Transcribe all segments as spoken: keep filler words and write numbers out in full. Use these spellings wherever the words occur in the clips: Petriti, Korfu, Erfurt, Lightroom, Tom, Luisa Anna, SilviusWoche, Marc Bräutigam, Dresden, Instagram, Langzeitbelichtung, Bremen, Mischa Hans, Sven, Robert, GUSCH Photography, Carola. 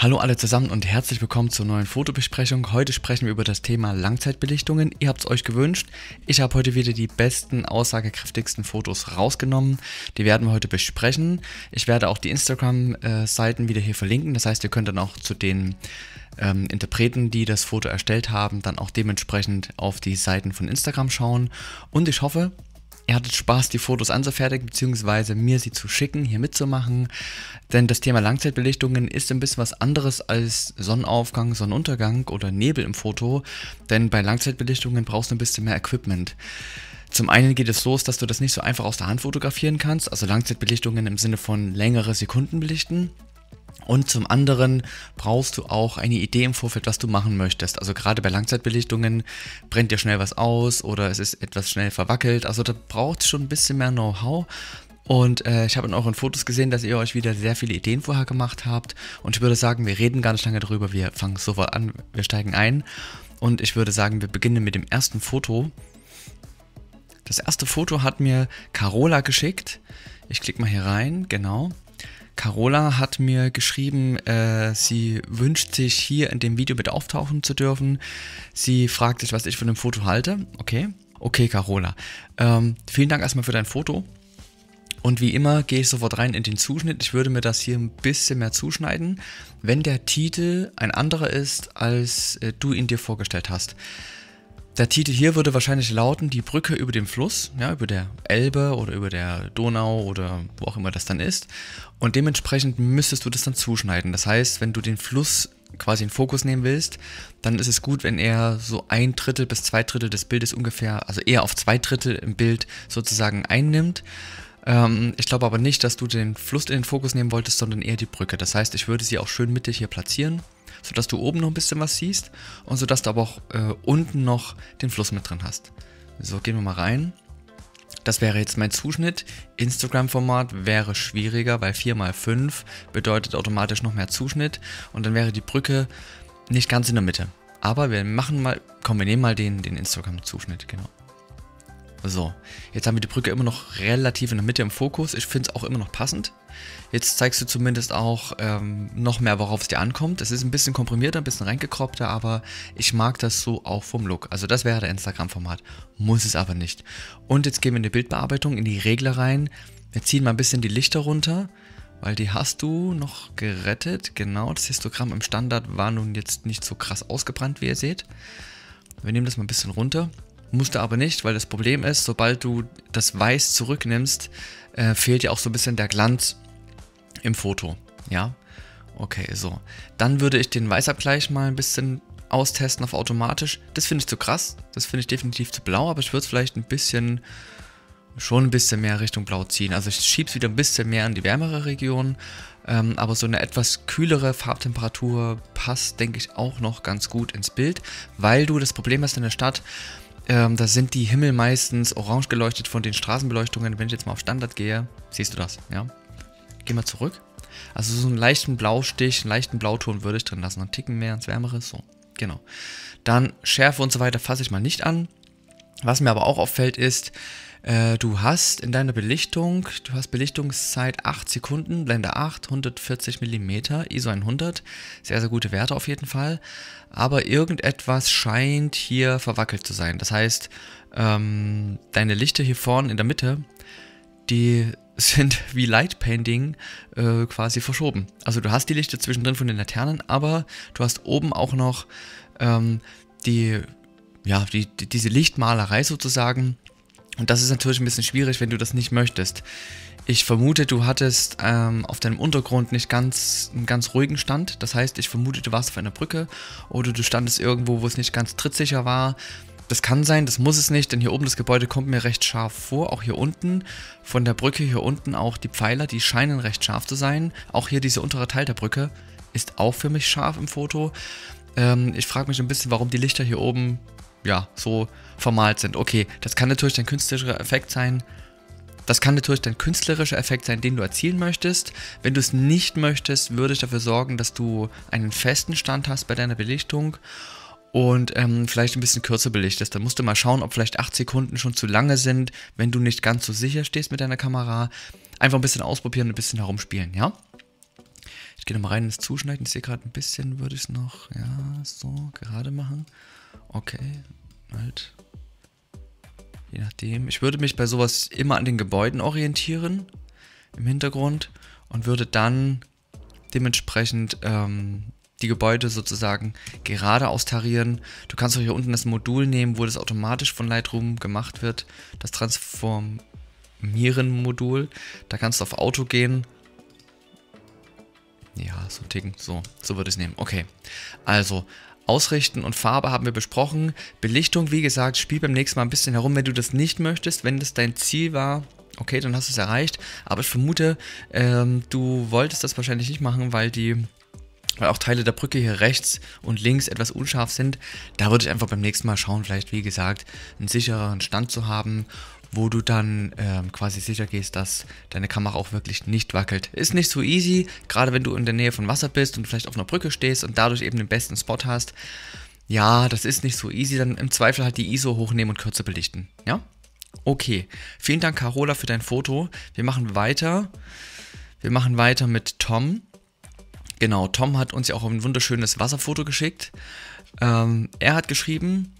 Hallo alle zusammen und herzlich willkommen zur neuen Fotobesprechung. Heute sprechen wir über das Thema Langzeitbelichtungen. Ihr habt es euch gewünscht. Ich habe heute wieder die besten, aussagekräftigsten Fotos rausgenommen. Die werden wir heute besprechen. Ich werde auch die Instagram-Seiten wieder hier verlinken. Das heißt, ihr könnt dann auch zu den ähm, Interpreten, die das Foto erstellt haben, dann auch dementsprechend auf die Seiten von Instagram schauen. Und ich hoffe, ihr hattet Spaß, die Fotos anzufertigen, beziehungsweise mir sie zu schicken, hier mitzumachen. Denn das Thema Langzeitbelichtungen ist ein bisschen was anderes als Sonnenaufgang, Sonnenuntergang oder Nebel im Foto. Denn bei Langzeitbelichtungen brauchst du ein bisschen mehr Equipment. Zum einen geht es los, dass du das nicht so einfach aus der Hand fotografieren kannst. Also Langzeitbelichtungen im Sinne von längere Sekunden belichten. Und zum anderen brauchst du auch eine Idee im Vorfeld, was du machen möchtest. Also gerade bei Langzeitbelichtungen brennt dir schnell was aus oder es ist etwas schnell verwackelt. Also da braucht es schon ein bisschen mehr Know-how. Und äh, ich habe in euren Fotos gesehen, dass ihr euch wieder sehr viele Ideen vorher gemacht habt. Und ich würde sagen, wir reden gar nicht lange darüber. Wir fangen sofort an, wir steigen ein. Und ich würde sagen, wir beginnen mit dem ersten Foto. Das erste Foto hat mir Carola geschickt. Ich klicke mal hier rein, genau. Carola hat mir geschrieben, äh, sie wünscht sich, hier in dem Video mit auftauchen zu dürfen. Sie fragt sich, was ich von dem Foto halte. Okay, okay Carola. Ähm, vielen Dank erstmal für dein Foto. Und wie immer gehe ich sofort rein in den Zuschnitt. Ich würde mir das hier ein bisschen mehr zuschneiden, wenn der Titel ein anderer ist, als äh, du ihn dir vorgestellt hast. Der Titel hier würde wahrscheinlich lauten, die Brücke über dem Fluss, ja, über der Elbe oder über der Donau oder wo auch immer das dann ist. Und dementsprechend müsstest du das dann zuschneiden. Das heißt, wenn du den Fluss quasi in Fokus nehmen willst, dann ist es gut, wenn er so ein Drittel bis zwei Drittel des Bildes ungefähr, also eher auf zwei Drittel im Bild sozusagen einnimmt. Ähm, ich glaube aber nicht, dass du den Fluss in den Fokus nehmen wolltest, sondern eher die Brücke. Das heißt, ich würde sie auch schön mittig hier platzieren, sodass du oben noch ein bisschen was siehst und sodass du aber auch äh, unten noch den Fluss mit drin hast. So, gehen wir mal rein. Das wäre jetzt mein Zuschnitt. Instagram-Format wäre schwieriger, weil vier mal fünf bedeutet automatisch noch mehr Zuschnitt und dann wäre die Brücke nicht ganz in der Mitte. Aber wir machen mal, komm, wir nehmen mal den, den Instagram-Zuschnitt, genau. So, jetzt haben wir die Brücke immer noch relativ in der Mitte im Fokus. Ich finde es auch immer noch passend. Jetzt zeigst du zumindest auch ähm, noch mehr, worauf es dir ankommt. Es ist ein bisschen komprimierter, ein bisschen reingekroppter, aber ich mag das so auch vom Look. Also das wäre der Instagram-Format, muss es aber nicht. Und jetzt gehen wir in die Bildbearbeitung, in die Regler rein. Wir ziehen mal ein bisschen die Lichter runter, weil die hast du noch gerettet. Genau, das Histogramm im Standard war nun jetzt nicht so krass ausgebrannt, wie ihr seht. Wir nehmen das mal ein bisschen runter. Musste aber nicht, weil das Problem ist, sobald du das Weiß zurücknimmst, äh, fehlt ja auch so ein bisschen der Glanz im Foto. Ja, okay, so. Dann würde ich den Weißabgleich mal ein bisschen austesten auf automatisch. Das finde ich zu krass, das finde ich definitiv zu blau, aber ich würde es vielleicht ein bisschen, schon ein bisschen mehr Richtung Blau ziehen. Also ich schiebe es wieder ein bisschen mehr in die wärmere Region, ähm, aber so eine etwas kühlere Farbtemperatur passt, denke ich, auch noch ganz gut ins Bild, weil du das Problem hast in der Stadt. Ähm, da sind die Himmel meistens orange geleuchtet von den Straßenbeleuchtungen. Wenn ich jetzt mal auf Standard gehe, siehst du das, ja? Geh mal zurück. Also so einen leichten Blaustich, einen leichten Blauton würde ich drin lassen. Einen Ticken mehr ins Wärmere, so, genau. Dann Schärfe und so weiter fasse ich mal nicht an. Was mir aber auch auffällt ist, äh, du hast in deiner Belichtung, du hast Belichtungszeit acht Sekunden, Blende acht, hundertvierzig Millimeter, I S O hundert. Sehr, sehr gute Werte auf jeden Fall. Aber irgendetwas scheint hier verwackelt zu sein. Das heißt, ähm, deine Lichter hier vorne in der Mitte, die sind wie Light Painting äh, quasi verschoben. Also du hast die Lichter zwischendrin von den Laternen, aber du hast oben auch noch ähm, die, ja, die, die, diese Lichtmalerei sozusagen. Und das ist natürlich ein bisschen schwierig, wenn du das nicht möchtest. Ich vermute, du hattest ähm, auf deinem Untergrund nicht ganz einen ganz ruhigen Stand. Das heißt, ich vermute, du warst auf einer Brücke oder du standest irgendwo, wo es nicht ganz trittsicher war. Das kann sein, das muss es nicht, denn hier oben das Gebäude kommt mir recht scharf vor. Auch hier unten, von der Brücke hier unten auch die Pfeiler, die scheinen recht scharf zu sein. Auch hier dieser untere Teil der Brücke ist auch für mich scharf im Foto. Ähm, ich frage mich ein bisschen, warum die Lichter hier oben ja so vermalt sind. Okay, das kann natürlich dein künstlerischer Effekt sein. Das kann natürlich dein künstlerischer Effekt sein, den du erzielen möchtest. Wenn du es nicht möchtest, würde ich dafür sorgen, dass du einen festen Stand hast bei deiner Belichtung und ähm, vielleicht ein bisschen kürzer belichtest. Da musst du mal schauen, ob vielleicht acht Sekunden schon zu lange sind, wenn du nicht ganz so sicher stehst mit deiner Kamera. Einfach ein bisschen ausprobieren, ein bisschen herumspielen, ja? Ich gehe nochmal rein ins Zuschneiden. Ich sehe gerade ein bisschen, würde ich es noch, ja, so, gerade machen. Okay, halt. Je nachdem. Ich würde mich bei sowas immer an den Gebäuden orientieren, im Hintergrund, und würde dann dementsprechend ähm, die Gebäude sozusagen gerade austarieren. Du kannst auch hier unten das Modul nehmen, wo das automatisch von Lightroom gemacht wird, das Transformieren-Modul. Da kannst du auf Auto gehen. Ja, so ticken, so, so würde ich es nehmen. Okay, also Ausrichten und Farbe haben wir besprochen. Belichtung, wie gesagt, spiel beim nächsten Mal ein bisschen herum, wenn du das nicht möchtest, wenn das dein Ziel war. Okay, dann hast du es erreicht, aber ich vermute, ähm, du wolltest das wahrscheinlich nicht machen, weil die, weil auch Teile der Brücke hier rechts und links etwas unscharf sind. Da würde ich einfach beim nächsten Mal schauen, vielleicht, wie gesagt, einen sichereren Stand zu haben, wo du dann ähm, quasi sicher gehst, dass deine Kamera auch wirklich nicht wackelt. Ist nicht so easy, gerade wenn du in der Nähe von Wasser bist und vielleicht auf einer Brücke stehst und dadurch eben den besten Spot hast. Ja, das ist nicht so easy, dann im Zweifel halt die I S O hochnehmen und kürzer belichten, ja? Okay, vielen Dank, Carola, für dein Foto. Wir machen weiter. Wir machen weiter mit Tom. Genau, Tom hat uns ja auch ein wunderschönes Wasserfoto geschickt. Ähm, er hat geschrieben,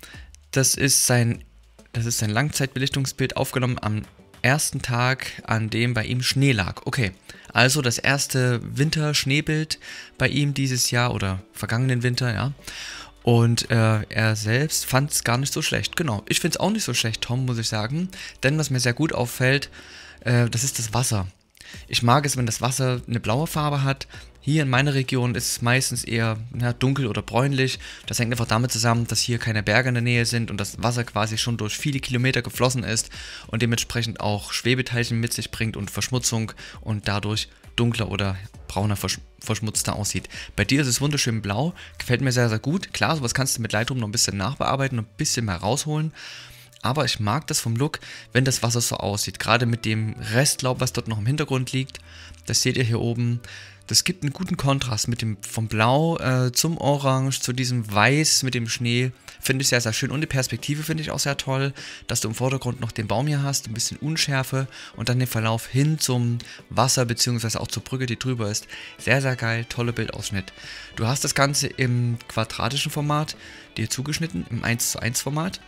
das ist sein, das ist sein Langzeitbelichtungsbild, aufgenommen am ersten Tag, an dem bei ihm Schnee lag. Okay, also das erste Winter-Schneebild bei ihm dieses Jahr oder vergangenen Winter, ja. Und äh, er selbst fand es gar nicht so schlecht. Genau, ich finde es auch nicht so schlecht, Tom, muss ich sagen. Denn was mir sehr gut auffällt, äh, das ist das Wasser. Ich mag es, wenn das Wasser eine blaue Farbe hat. Hier in meiner Region ist es meistens eher ja, dunkel oder bräunlich. Das hängt einfach damit zusammen, dass hier keine Berge in der Nähe sind und das Wasser quasi schon durch viele Kilometer geflossen ist und dementsprechend auch Schwebeteilchen mit sich bringt und Verschmutzung und dadurch dunkler oder brauner, versch verschmutzter aussieht. Bei dir ist es wunderschön blau, gefällt mir sehr, sehr gut. Klar, sowas kannst du mit Lightroom noch ein bisschen nachbearbeiten und ein bisschen mehr rausholen. Aber ich mag das vom Look, wenn das Wasser so aussieht. Gerade mit dem Restlaub, was dort noch im Hintergrund liegt. Das seht ihr hier oben. Das gibt einen guten Kontrast mit dem, vom Blau äh, zum Orange, zu diesem Weiß mit dem Schnee. Finde ich sehr, sehr schön. Und die Perspektive finde ich auch sehr toll, dass du im Vordergrund noch den Baum hier hast, ein bisschen Unschärfe und dann den Verlauf hin zum Wasser bzw. auch zur Brücke, die drüber ist. Sehr, sehr geil, toller Bildausschnitt. Du hast das Ganze im quadratischen Format dir zugeschnitten, im eins zu eins Format.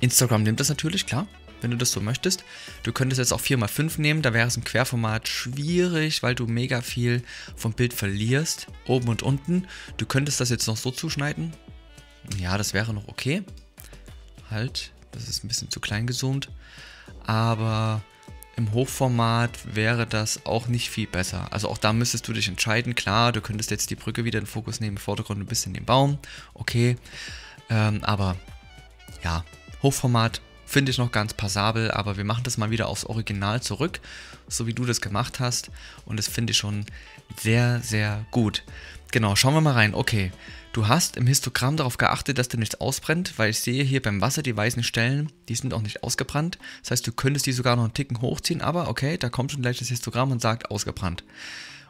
Instagram nimmt das natürlich, klar, wenn du das so möchtest. Du könntest jetzt auch vier mal fünf nehmen, da wäre es im Querformat schwierig, weil du mega viel vom Bild verlierst, oben und unten. Du könntest das jetzt noch so zuschneiden. Ja, das wäre noch okay. Halt, das ist ein bisschen zu klein gezoomt. Aber im Hochformat wäre das auch nicht viel besser. Also auch da müsstest du dich entscheiden. Klar, du könntest jetzt die Brücke wieder in den Fokus nehmen, im Vordergrund ein bisschen den Baum. Okay, ähm, aber ja, Hochformat finde ich noch ganz passabel, aber wir machen das mal wieder aufs Original zurück, so wie du das gemacht hast, und das finde ich schon sehr, sehr gut. Genau, schauen wir mal rein. Okay, du hast im Histogramm darauf geachtet, dass dir nichts ausbrennt, weil ich sehe hier beim Wasser die weißen Stellen, die sind auch nicht ausgebrannt. Das heißt, du könntest die sogar noch einen Ticken hochziehen, aber okay, da kommt schon gleich das Histogramm und sagt ausgebrannt.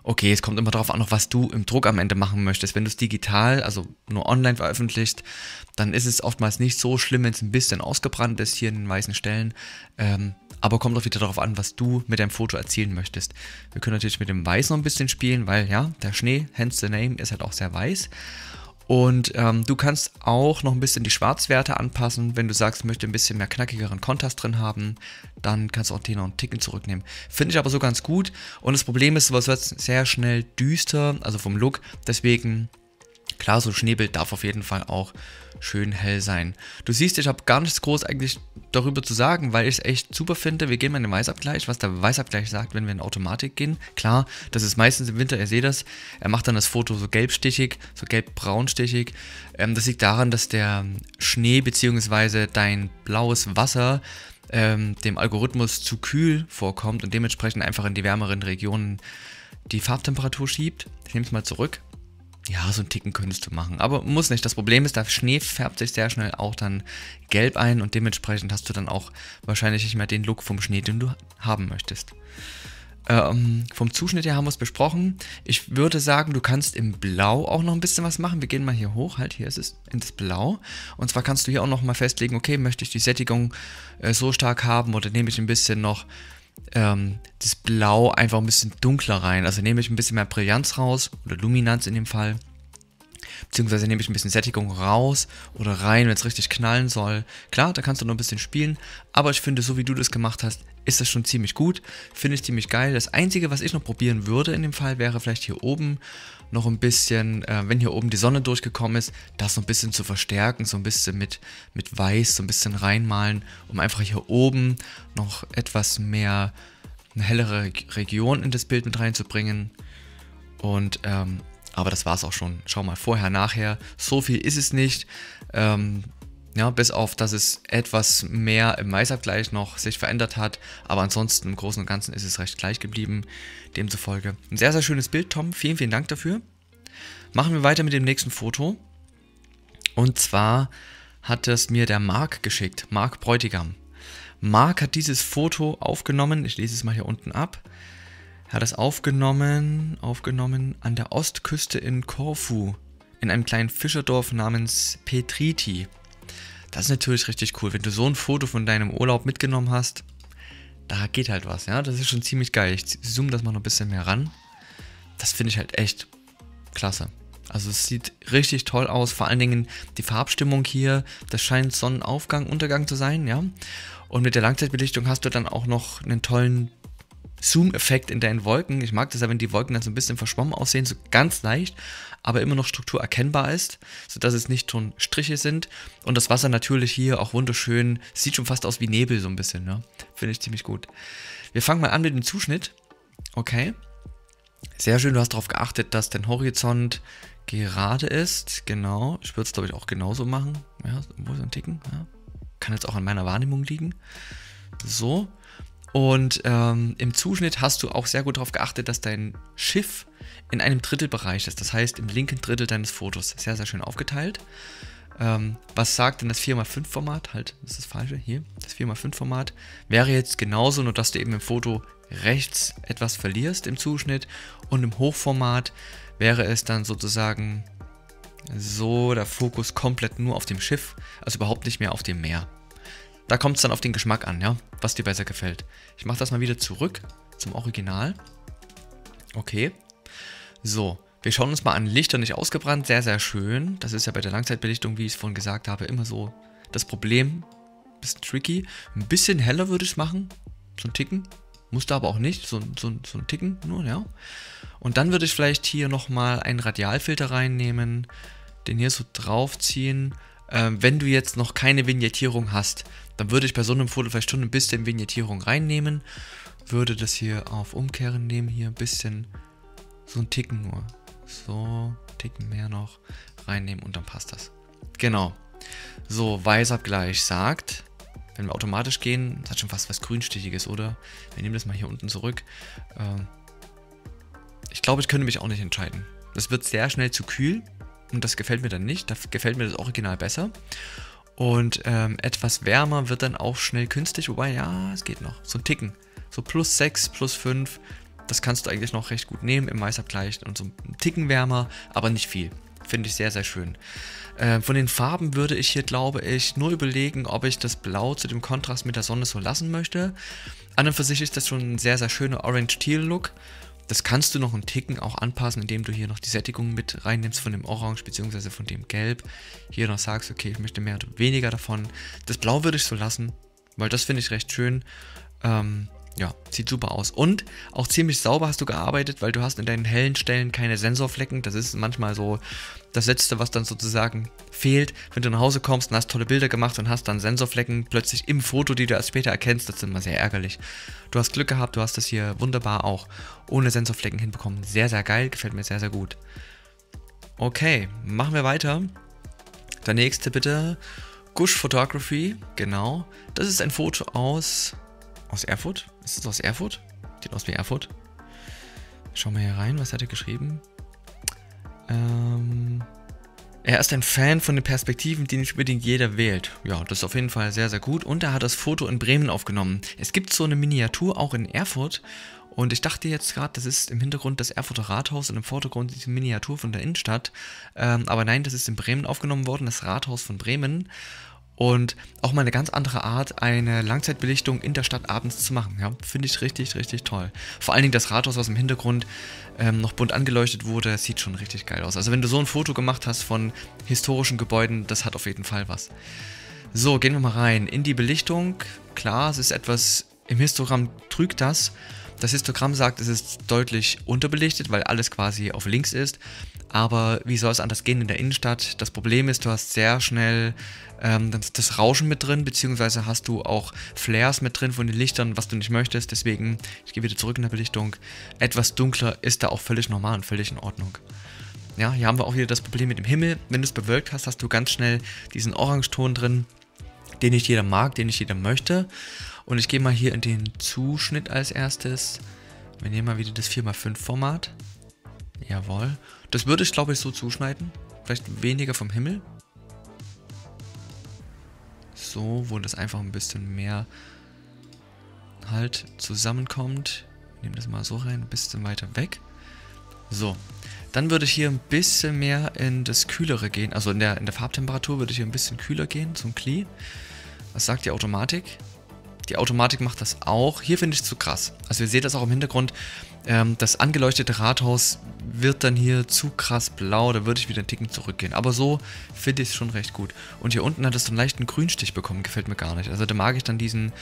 Okay, es kommt immer darauf an, noch was du im Druck am Ende machen möchtest. Wenn du es digital, also nur online veröffentlicht, dann ist es oftmals nicht so schlimm, wenn es ein bisschen ausgebrannt ist hier in den weißen Stellen. Ähm, aber kommt auch wieder darauf an, was du mit deinem Foto erzielen möchtest. Wir können natürlich mit dem Weiß noch ein bisschen spielen, weil ja, der Schnee, hence the name, ist halt auch sehr weiß. Und ähm, du kannst auch noch ein bisschen die Schwarzwerte anpassen. Wenn du sagst, ich möchte ein bisschen mehr knackigeren Kontrast drin haben, dann kannst du auch den noch einen Ticken zurücknehmen. Finde ich aber so ganz gut. Und das Problem ist, sowas wird sehr schnell düster, also vom Look. Deswegen, klar, so ein Schneebild darf auf jeden Fall auch schön hell sein. Du siehst, ich habe gar nichts groß eigentlich darüber zu sagen, weil ich es echt super finde. Wir gehen mal in den Weißabgleich, was der Weißabgleich sagt, wenn wir in Automatik gehen. Klar, das ist meistens im Winter, ihr seht das. Er macht dann das Foto so gelbstichig, so gelb-braunstichig. Ähm, das liegt daran, dass der Schnee bzw. dein blaues Wasser ähm, dem Algorithmus zu kühl vorkommt und dementsprechend einfach in die wärmeren Regionen die Farbtemperatur schiebt. Ich nehme es mal zurück. Ja, so einen Ticken könntest du machen, aber muss nicht. Das Problem ist, der Schnee färbt sich sehr schnell auch dann gelb ein und dementsprechend hast du dann auch wahrscheinlich nicht mehr den Look vom Schnee, den du haben möchtest. Ähm, vom Zuschnitt her haben wir es besprochen. Ich würde sagen, du kannst im Blau auch noch ein bisschen was machen. Wir gehen mal hier hoch, halt hier ist es, ins Blau. Und zwar kannst du hier auch noch mal festlegen, okay, möchte ich die Sättigung äh, so stark haben oder nehme ich ein bisschen noch ähm, das Blau einfach ein bisschen dunkler rein. Also nehme ich ein bisschen mehr Brillanz raus oder Luminanz in dem Fall. Beziehungsweise nehme ich ein bisschen Sättigung raus oder rein, wenn es richtig knallen soll. Klar, da kannst du noch ein bisschen spielen, aber ich finde, so wie du das gemacht hast, ist das schon ziemlich gut. Finde ich ziemlich geil. Das Einzige, was ich noch probieren würde in dem Fall, wäre vielleicht hier oben noch ein bisschen, äh, wenn hier oben die Sonne durchgekommen ist, das noch ein bisschen zu verstärken, so ein bisschen mit, mit Weiß, so ein bisschen reinmalen, um einfach hier oben noch etwas mehr, eine hellere Region in das Bild mit reinzubringen. Und, ähm, aber das war es auch schon. Schau mal, vorher, nachher. So viel ist es nicht. Ähm, ja, bis auf, dass es etwas mehr im Weißabgleich noch sich verändert hat. Aber ansonsten im Großen und Ganzen ist es recht gleich geblieben. Demzufolge ein sehr, sehr schönes Bild, Tom. Vielen, vielen Dank dafür. Machen wir weiter mit dem nächsten Foto. Und zwar hat es mir der Marc geschickt. Marc Bräutigam. Marc hat dieses Foto aufgenommen. Ich lese es mal hier unten ab. Er hat es aufgenommen, aufgenommen an der Ostküste in Korfu, in einem kleinen Fischerdorf namens Petriti. Das ist natürlich richtig cool, wenn du so ein Foto von deinem Urlaub mitgenommen hast, da geht halt was, ja, das ist schon ziemlich geil. Ich zoome das mal noch ein bisschen mehr ran, das finde ich halt echt klasse. Also es sieht richtig toll aus, vor allen Dingen die Farbstimmung hier, das scheint Sonnenaufgang, Untergang zu sein, ja. Und mit der Langzeitbelichtung hast du dann auch noch einen tollen Zoom-Effekt in deinen Wolken. Ich mag das ja, wenn die Wolken dann so ein bisschen verschwommen aussehen, so ganz leicht, aber immer noch Struktur erkennbar ist, sodass es nicht schon Striche sind. Und das Wasser natürlich hier auch wunderschön, sieht schon fast aus wie Nebel so ein bisschen, ne? Finde ich ziemlich gut. Wir fangen mal an mit dem Zuschnitt. Okay. Sehr schön, du hast darauf geachtet, dass dein Horizont gerade ist. Genau. Ich würde es, glaube ich, auch genauso machen. Ja, wo ist ein Ticken? Ja. Kann jetzt auch an meiner Wahrnehmung liegen. So. Und ähm, im Zuschnitt hast du auch sehr gut darauf geachtet, dass dein Schiff in einem Drittelbereich ist. Das heißt, im linken Drittel deines Fotos. Sehr, sehr schön aufgeteilt. Ähm, was sagt denn das vier mal fünf Format? Halt, das ist das Falsche. Hier, das vier mal fünf Format wäre jetzt genauso, nur dass du eben im Foto rechts etwas verlierst im Zuschnitt. Und im Hochformat wäre es dann sozusagen so, der Fokus komplett nur auf dem Schiff, also überhaupt nicht mehr auf dem Meer. Da kommt es dann auf den Geschmack an, ja, was dir besser gefällt. Ich mache das mal wieder zurück zum Original. Okay. So, wir schauen uns mal an. Lichter nicht ausgebrannt, sehr, sehr schön. Das ist ja bei der Langzeitbelichtung, wie ich es vorhin gesagt habe, immer so das Problem. Bisschen tricky. Ein bisschen heller würde ich es machen. So ein Ticken. Musste aber auch nicht. So, so, so ein Ticken nur, ja. Und dann würde ich vielleicht hier nochmal einen Radialfilter reinnehmen. Den hier so draufziehen. Wenn du jetzt noch keine Vignettierung hast, dann würde ich bei so einem Foto vielleicht schon ein bisschen Vignettierung reinnehmen. Würde das hier auf Umkehren nehmen, hier ein bisschen, so ein Ticken nur. So, Ticken mehr noch reinnehmen und dann passt das. Genau. So, Weißabgleich sagt, wenn wir automatisch gehen, das hat schon fast was Grünstichiges, oder? Wir nehmen das mal hier unten zurück. Ich glaube, ich könnte mich auch nicht entscheiden. Das wird sehr schnell zu kühl. Und das gefällt mir dann nicht, da gefällt mir das Original besser. Und ähm, etwas wärmer wird dann auch schnell künstlich, wobei, ja, es geht noch. So ein Ticken, so plus sechs, plus fünf, das kannst du eigentlich noch recht gut nehmen im Weißabgleich. Und so ein Ticken wärmer, aber nicht viel. Finde ich sehr, sehr schön. Äh, von den Farben würde ich hier, glaube ich, nur überlegen, ob ich das Blau zu dem Kontrast mit der Sonne so lassen möchte. An und für sich ist das schon ein sehr, sehr schöner Orange-Teal-Look. Das kannst du noch einen Ticken auch anpassen, indem du hier noch die Sättigung mit reinnimmst von dem Orange bzw. von dem Gelb. Hier noch sagst, okay, ich möchte mehr oder weniger davon. Das Blau würde ich so lassen, weil das finde ich recht schön. Ähm, ja, sieht super aus. Und auch ziemlich sauber hast du gearbeitet, weil du hast in deinen hellen Stellen keine Sensorflecken. Das ist manchmal so das Letzte, was dann sozusagen fehlt. Wenn du nach Hause kommst und hast tolle Bilder gemacht und hast dann Sensorflecken plötzlich im Foto, die du erst später erkennst, das ist immer sehr ärgerlich. Du hast Glück gehabt, du hast das hier wunderbar auch ohne Sensorflecken hinbekommen. Sehr, sehr geil, gefällt mir sehr, sehr gut. Okay, machen wir weiter. Der nächste bitte, GUSCH Photography, genau. Das ist ein Foto aus, aus Erfurt. Ist es aus Erfurt? Sieht aus wie Erfurt. Schauen wir hier rein, was hat er geschrieben? Ähm... Er ist ein Fan von den Perspektiven, die nicht unbedingt jeder wählt. Ja, das ist auf jeden Fall sehr, sehr gut. Und er hat das Foto in Bremen aufgenommen. Es gibt so eine Miniatur auch in Erfurt. Und ich dachte jetzt gerade, das ist im Hintergrund das Erfurter Rathaus und im Vordergrund diese Miniatur von der Innenstadt. Ähm, aber nein, das ist in Bremen aufgenommen worden, das Rathaus von Bremen. Und auch mal eine ganz andere Art, eine Langzeitbelichtung in der Stadt abends zu machen. Ja, finde ich richtig, richtig toll. Vor allen Dingen das Rathaus, was im Hintergrund ähm, noch bunt angeleuchtet wurde, sieht schon richtig geil aus. Also wenn du so ein Foto gemacht hast von historischen Gebäuden, das hat auf jeden Fall was. So, gehen wir mal rein in die Belichtung. Klar, es ist etwas, im Histogramm trügt das. Das Histogramm sagt, es ist deutlich unterbelichtet, weil alles quasi auf links ist. Aber wie soll es anders gehen in der Innenstadt? Das Problem ist, du hast sehr schnell ähm, das, das Rauschen mit drin, beziehungsweise hast du auch Flares mit drin von den Lichtern, was du nicht möchtest. Deswegen, ich gehe wieder zurück in der Belichtung. Etwas dunkler ist da auch völlig normal und völlig in Ordnung. Ja, hier haben wir auch wieder das Problem mit dem Himmel. Wenn du es bewölkt hast, hast du ganz schnell diesen Orangeton drin, den nicht jeder mag, den nicht jeder möchte. Und ich gehe mal hier in den Zuschnitt als erstes. Wir nehmen mal wieder das vier mal fünf Format. Jawohl. Das würde ich, glaube ich, so zuschneiden. Vielleicht weniger vom Himmel. So, wo das einfach ein bisschen mehr halt zusammenkommt. Ich nehme das mal so rein, ein bisschen weiter weg. So. Dann würde ich hier ein bisschen mehr in das Kühlere gehen. Also in der, in der Farbtemperatur würde ich hier ein bisschen kühler gehen zum Klee. Was sagt die Automatik? Die Automatik macht das auch. Hier finde ich es zu krass. Also ihr seht das auch im Hintergrund. Ähm, das angeleuchtete Rathaus wird dann hier zu krass blau. Da würde ich wieder einen Ticken zurückgehen. Aber so finde ich es schon recht gut. Und hier unten hat es so einen leichten Grünstich bekommen. Gefällt mir gar nicht. Also da mag ich dann diesen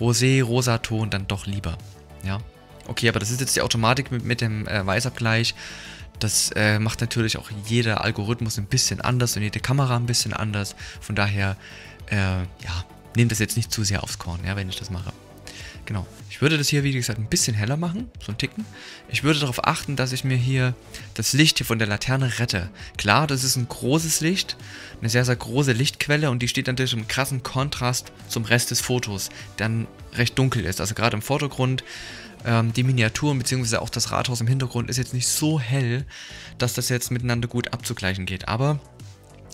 Rosé-Rosa-Ton dann doch lieber. Ja. Okay, aber das ist jetzt die Automatik mit, mit dem äh, Weißabgleich. Das äh, macht natürlich auch jeder Algorithmus ein bisschen anders und jede Kamera ein bisschen anders. Von daher, äh, ja... nehmt das jetzt nicht zu sehr aufs Korn, ja, wenn ich das mache. Genau. Ich würde das hier, wie gesagt, ein bisschen heller machen. So ein Ticken. Ich würde darauf achten, dass ich mir hier das Licht hier von der Laterne rette. Klar, das ist ein großes Licht. Eine sehr, sehr große Lichtquelle. Und die steht natürlich im krassen Kontrast zum Rest des Fotos, der dann recht dunkel ist. Also gerade im Vordergrund, ähm, die Miniaturen bzw. auch das Rathaus im Hintergrund ist jetzt nicht so hell, dass das jetzt miteinander gut abzugleichen geht. Aber...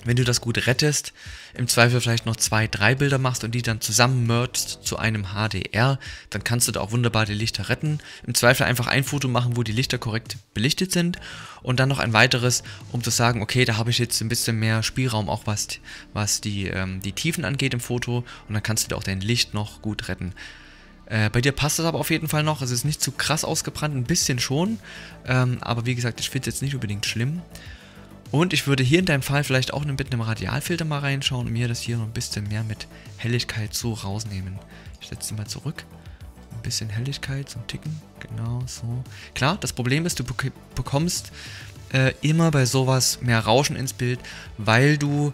wenn du das gut rettest, im Zweifel vielleicht noch zwei, drei Bilder machst und die dann zusammen mergst zu einem H D R, dann kannst du da auch wunderbar die Lichter retten. Im Zweifel einfach ein Foto machen, wo die Lichter korrekt belichtet sind und dann noch ein weiteres, um zu sagen, okay, da habe ich jetzt ein bisschen mehr Spielraum, auch was, was die, ähm, die Tiefen angeht im Foto, und dann kannst du da auch dein Licht noch gut retten. Äh, bei dir passt das aber auf jeden Fall noch, es ist nicht zu krass ausgebrannt, ein bisschen schon, ähm, aber wie gesagt, ich finde es jetzt nicht unbedingt schlimm. Und ich würde hier in deinem Fall vielleicht auch mit einem Radialfilter mal reinschauen und mir das hier noch ein bisschen mehr mit Helligkeit so rausnehmen. Ich setze mal zurück. Ein bisschen Helligkeit zum Ticken. Genau so. Klar, das Problem ist, du bek- bekommst äh, immer bei sowas mehr Rauschen ins Bild, weil du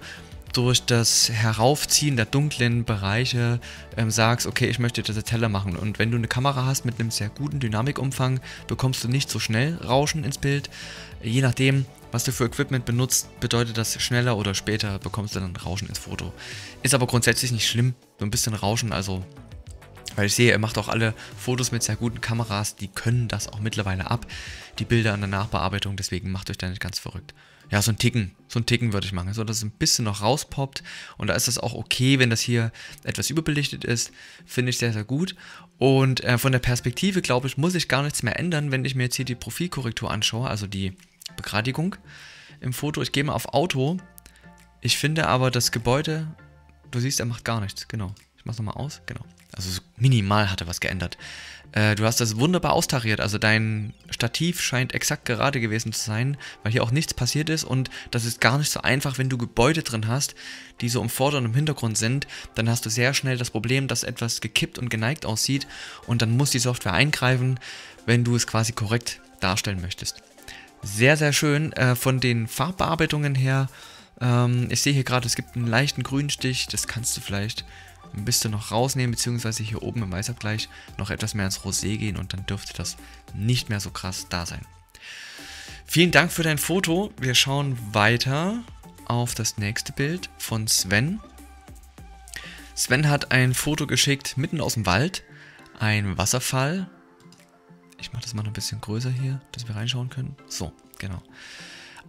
durch das Heraufziehen der dunklen Bereiche ähm, sagst, okay, ich möchte das jetzt heller machen. Und wenn du eine Kamera hast mit einem sehr guten Dynamikumfang, bekommst du nicht so schnell Rauschen ins Bild. Je nachdem, was du für Equipment benutzt, bedeutet das, schneller oder später bekommst du dann Rauschen ins Foto. Ist aber grundsätzlich nicht schlimm, so ein bisschen Rauschen, also, weil ich sehe, ihr macht auch alle Fotos mit sehr guten Kameras, die können das auch mittlerweile ab, die Bilder an der Nachbearbeitung, deswegen macht euch da nicht ganz verrückt. Ja, so ein Ticken, so ein Ticken würde ich machen, so dass es ein bisschen noch rauspoppt, und da ist das auch okay, wenn das hier etwas überbelichtet ist, finde ich sehr, sehr gut. Und äh, von der Perspektive, glaube ich, muss ich gar nichts mehr ändern, wenn ich mir jetzt hier die Profilkorrektur anschaue, also die Begradigung im Foto. Ich gehe mal auf Auto. Ich finde aber das Gebäude, du siehst, er macht gar nichts. Genau. Ich mach's nochmal aus. Genau. Also minimal hat er was geändert. Äh, du hast das wunderbar austariert. Also dein Stativ scheint exakt gerade gewesen zu sein, weil hier auch nichts passiert ist. Und das ist gar nicht so einfach, wenn du Gebäude drin hast, die so im Vorder- und im Hintergrund sind. Dann hast du sehr schnell das Problem, dass etwas gekippt und geneigt aussieht. Und dann muss die Software eingreifen, wenn du es quasi korrekt darstellen möchtest. Sehr, sehr schön. Äh, von den Farbbearbeitungen her, ähm, ich sehe hier gerade, es gibt einen leichten Grünstich, das kannst du vielleicht ein bisschen noch rausnehmen, beziehungsweise hier oben im Weißabgleich noch etwas mehr ins Rosé gehen, und dann dürfte das nicht mehr so krass da sein. Vielen Dank für dein Foto. Wir schauen weiter auf das nächste Bild von Sven. Sven hat ein Foto geschickt, mitten aus dem Wald, ein Wasserfall. Ich mache das mal noch ein bisschen größer hier, dass wir reinschauen können. So, genau.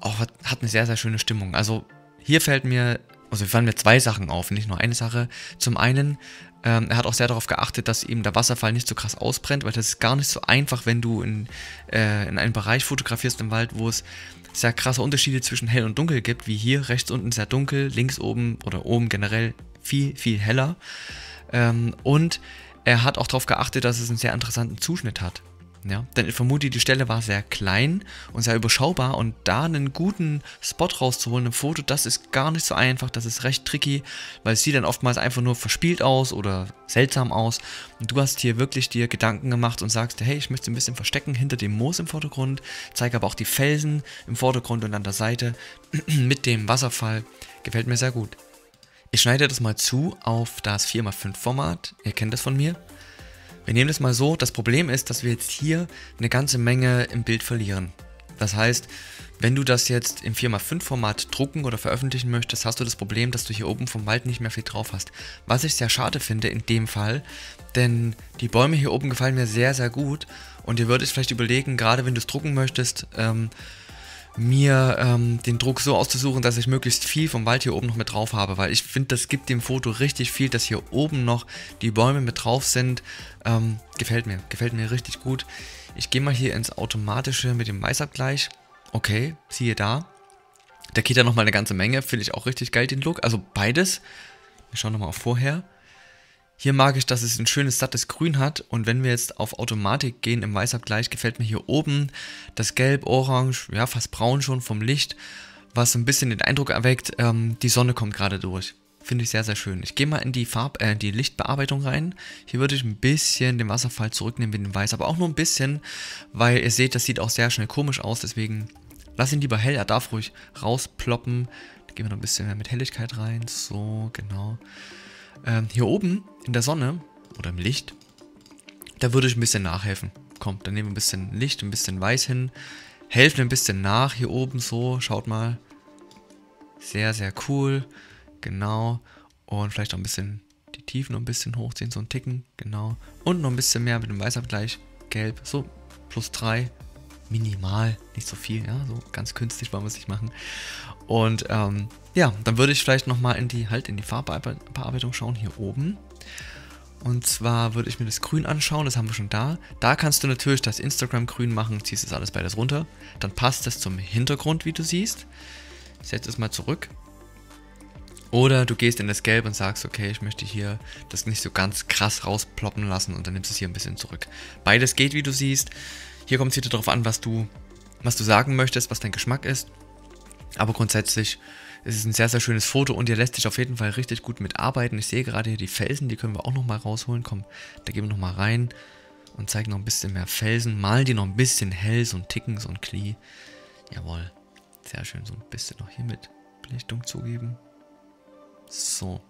Auch hat, hat eine sehr, sehr schöne Stimmung. Also hier fällt mir Also fallen mir zwei Sachen auf, nicht nur eine Sache. Zum einen, ähm, er hat auch sehr darauf geachtet, dass eben der Wasserfall nicht so krass ausbrennt, weil das ist gar nicht so einfach, wenn du in, äh, in einem Bereich fotografierst im Wald, wo es sehr krasse Unterschiede zwischen hell und dunkel gibt, wie hier rechts unten sehr dunkel, links oben oder oben generell viel, viel heller. Ähm, und er hat auch darauf geachtet, dass es einen sehr interessanten Zuschnitt hat. Ja, denn ich vermute, die Stelle war sehr klein und sehr überschaubar, und da einen guten Spot rauszuholen im Foto, das ist gar nicht so einfach, das ist recht tricky, weil es sieht dann oftmals einfach nur verspielt aus oder seltsam aus, und du hast hier wirklich dir Gedanken gemacht und sagst, hey, ich möchte ein bisschen verstecken hinter dem Moos im Vordergrund, zeige aber auch die Felsen im Vordergrund und an der Seite mit dem Wasserfall, gefällt mir sehr gut. Ich schneide das mal zu auf das vier mal fünf Format, ihr kennt das von mir. Wir nehmen das mal so, das Problem ist, dass wir jetzt hier eine ganze Menge im Bild verlieren. Das heißt, wenn du das jetzt im vier mal fünf Format drucken oder veröffentlichen möchtest, hast du das Problem, dass du hier oben vom Wald nicht mehr viel drauf hast. Was ich sehr schade finde in dem Fall, denn die Bäume hier oben gefallen mir sehr, sehr gut, und dir würde ich vielleicht überlegen, gerade wenn du es drucken möchtest, ähm, mir ähm, den Druck so auszusuchen, dass ich möglichst viel vom Wald hier oben noch mit drauf habe, weil ich finde, das gibt dem Foto richtig viel, dass hier oben noch die Bäume mit drauf sind. Ähm, gefällt mir, gefällt mir richtig gut. Ich gehe mal hier ins Automatische mit dem Weißabgleich. Okay, siehe da. Da geht ja nochmal eine ganze Menge, finde ich auch richtig geil, den Look. Also beides. Wir schauen nochmal auf vorher. Hier mag ich, dass es ein schönes, sattes Grün hat, und wenn wir jetzt auf Automatik gehen im Weißabgleich, gefällt mir hier oben das Gelb, Orange, ja fast Braun schon vom Licht, was ein bisschen den Eindruck erweckt, ähm, die Sonne kommt gerade durch. Finde ich sehr, sehr schön. Ich gehe mal in die Farb, äh, die Lichtbearbeitung rein. Hier würde ich ein bisschen den Wasserfall zurücknehmen mit dem Weiß, aber auch nur ein bisschen, weil ihr seht, das sieht auch sehr schnell komisch aus, deswegen lass ihn lieber hell, er darf ruhig rausploppen. Da gehen wir noch ein bisschen mehr mit Helligkeit rein, so, genau. Ähm, hier oben in der Sonne oder im Licht, da würde ich ein bisschen nachhelfen. Komm, dann nehmen wir ein bisschen Licht, ein bisschen Weiß hin, helfen ein bisschen nach hier oben so, schaut mal. Sehr, sehr cool, genau. Und vielleicht auch ein bisschen die Tiefen noch ein bisschen hochziehen, so ein Ticken, genau. Und noch ein bisschen mehr mit dem Weißabgleich, Gelb, so plus drei, minimal, nicht so viel, ja, so ganz künstlich wollen wir es nicht machen. Und ähm, ja, dann würde ich vielleicht nochmal in die, halt in die Farbbearbeitung schauen, hier oben. Und zwar würde ich mir das Grün anschauen, das haben wir schon da. Da kannst du natürlich das Instagram-Grün machen, ziehst das alles beides runter. Dann passt das zum Hintergrund, wie du siehst. Ich setze es mal zurück. Oder du gehst in das Gelb und sagst, okay, ich möchte hier das nicht so ganz krass rausploppen lassen, und dann nimmst du es hier ein bisschen zurück. Beides geht, wie du siehst. Hier kommt es wieder darauf an, was du, was du sagen möchtest, was dein Geschmack ist. Aber grundsätzlich ist es ein sehr, sehr schönes Foto, und ihr lässt sich auf jeden Fall richtig gut mitarbeiten. Ich sehe gerade hier die Felsen, die können wir auch nochmal rausholen. Komm, da gehen wir nochmal rein und zeigen noch ein bisschen mehr Felsen. Malen die noch ein bisschen hell, so ein Ticken, so ein Klee. Jawohl, sehr schön, so ein bisschen noch hier mit Belichtung zugeben. So,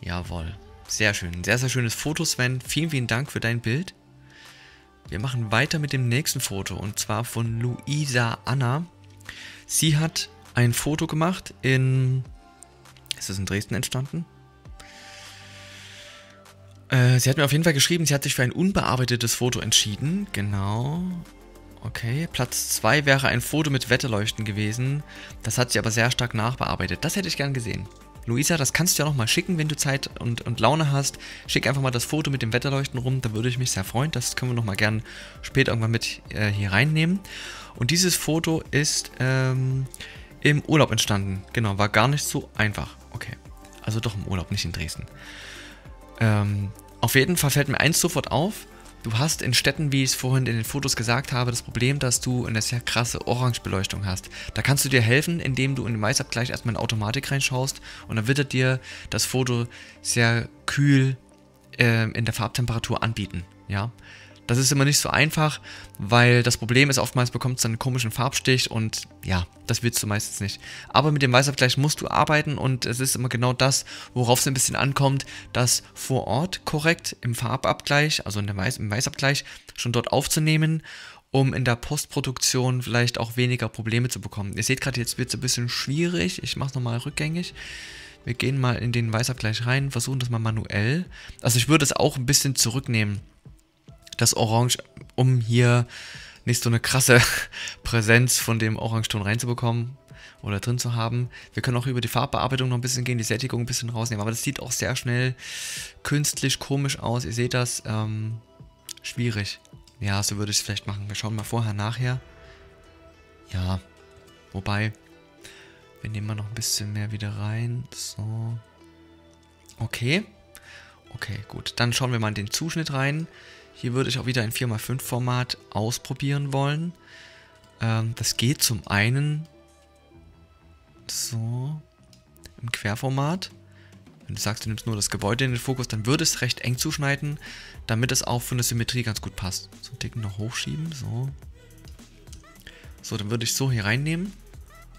jawohl, sehr schön. Ein sehr, sehr schönes Foto, Sven. Vielen, vielen Dank für dein Bild. Wir machen weiter mit dem nächsten Foto, und zwar von Luisa Anna. Sie hat ein Foto gemacht in, ist das in Dresden entstanden? Äh, sie hat mir auf jeden Fall geschrieben, sie hat sich für ein unbearbeitetes Foto entschieden, genau. Okay, Platz zwei wäre ein Foto mit Wetterleuchten gewesen, das hat sie aber sehr stark nachbearbeitet, das hätte ich gern gesehen. Luisa, das kannst du ja nochmal schicken, wenn du Zeit und, und Laune hast. Schick einfach mal das Foto mit dem Wetterleuchten rum, da würde ich mich sehr freuen. Das können wir nochmal gern später irgendwann mit äh, hier reinnehmen. Und dieses Foto ist ähm, im Urlaub entstanden. Genau, war gar nicht so einfach. Okay, also doch im Urlaub, nicht in Dresden. Ähm, auf jeden Fall fällt mir eins sofort auf. Du hast in Städten, wie ich es vorhin in den Fotos gesagt habe, das Problem, dass du eine sehr krasse Orangebeleuchtung hast. Da kannst du dir helfen, indem du in den Weißabgleich erstmal in Automatik reinschaust, und dann wird er dir das Foto sehr kühl äh, in der Farbtemperatur anbieten. Ja? Das ist immer nicht so einfach, weil das Problem ist, oftmals bekommst du einen komischen Farbstich, und ja, das willst du meistens nicht. Aber mit dem Weißabgleich musst du arbeiten, und es ist immer genau das, worauf es ein bisschen ankommt, dass vor Ort korrekt im Farbabgleich, also in der Weiß, im Weißabgleich, schon dort aufzunehmen, um in der Postproduktion vielleicht auch weniger Probleme zu bekommen. Ihr seht gerade, jetzt wird es ein bisschen schwierig, ich mache es nochmal rückgängig. Wir gehen mal in den Weißabgleich rein, versuchen das mal manuell. Also ich würde es auch ein bisschen zurücknehmen, das Orange, um hier nicht so eine krasse Präsenz von dem Orangeton reinzubekommen. oder drin zu haben. Wir können auch über die Farbbearbeitung noch ein bisschen gehen, die Sättigung ein bisschen rausnehmen, aber das sieht auch sehr schnell künstlich, komisch aus. Ihr seht das, ähm, schwierig. Ja, so würde ich es vielleicht machen. Wir schauen mal vorher, nachher. Ja, wobei, wir nehmen mal noch ein bisschen mehr wieder rein. So, okay. Okay, gut. Dann schauen wir mal in den Zuschnitt rein. Hier würde ich auch wieder ein vier mal fünf Format ausprobieren wollen. Ähm, das geht zum einen so im Querformat. Wenn du sagst, du nimmst nur das Gebäude in den Fokus, dann würde es recht eng zuschneiden, damit es auch von der Symmetrie ganz gut passt. So einen Ticken noch hochschieben, so. So, dann würde ich so hier reinnehmen.